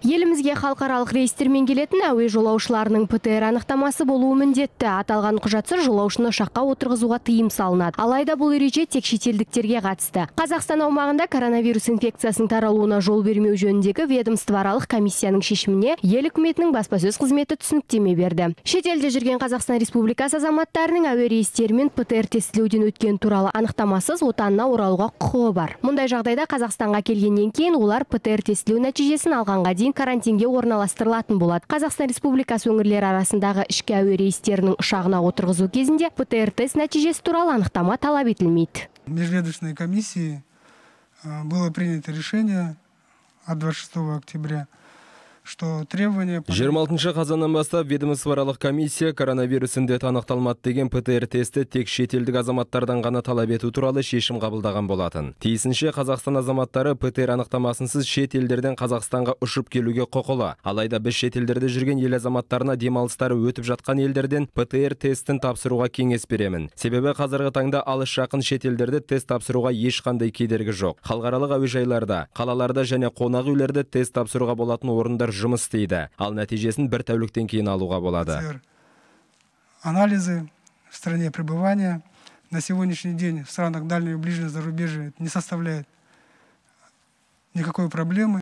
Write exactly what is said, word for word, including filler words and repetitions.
Елімізге халықаралық рейстермен келетін әуе жолаушыларының П Т Р анықтамасы болуы міндетті. Аталған құжатсыз жолаушыны ұшаққа отырғызуға тыйым салынады. Алайда бұл ереже тек шетелдіктерге қатысты. Қазақстан аумағында коронавирус инфекциясының таралуына жол бермеу жөніндегі ведомствоаралық комиссияның шешіміне ел үкіметінің баспасөз қызметі түсініктеме берді. Шетелде жүрген Қазақстан Республикасы азаматтарының әуе рейстерімен П Т Р тестілеуден өткен туралы анықтамасыз отанына оралуға құқығы бар. Мұндай жағдайда Қазақстанға келгеннен кейін олар П Т Р тестілеу нәтижесін алғанға дейін карантинге орналастырылатын болады. Қазақстан Республикасы өңірлер арасындағы ішкі әуе рейстерінің ұшағына отырғызу кезінде П Т Р-тест нәтижесі туралы анықтама талап етілмейді. Межведомственной комиссии было принято решение от двадцать шестого октября, что требования... жиырма алтыншы қазаннан бастап ведомствоаралық комиссия коронавирус індеті анықталмады деген П Т Р-тесті тек шетелдік азаматтардан ғана талап ету туралы шешім қабылдаған болатын. Тиісінше Қазақстан азаматтары П Т Р анықтамасынсыз шетелдерден Қазақстанға ұшып келуге құқылы. Алайда біз шетелдерде жүрген ел азаматтарына демалыстары өтіп жатқан елдерден П Т Р-тестін тапсыруға кеңес беремін. Себебі қазіргі таңда алыс жақын шетелдерде тест тапсыруға ешқандай кедергі жоқ. Халықаралық әуежайларда, қалаларда және қонақ үйлерде тест тапсыруға болатын орындар жұмыс істейді. Ал нәтижесін бір тәуліктен кейін алуға болады. Анализы в стране пребывания на сегодняшний день в странах дальнего и ближнего зарубежья не составляет никакой проблемы.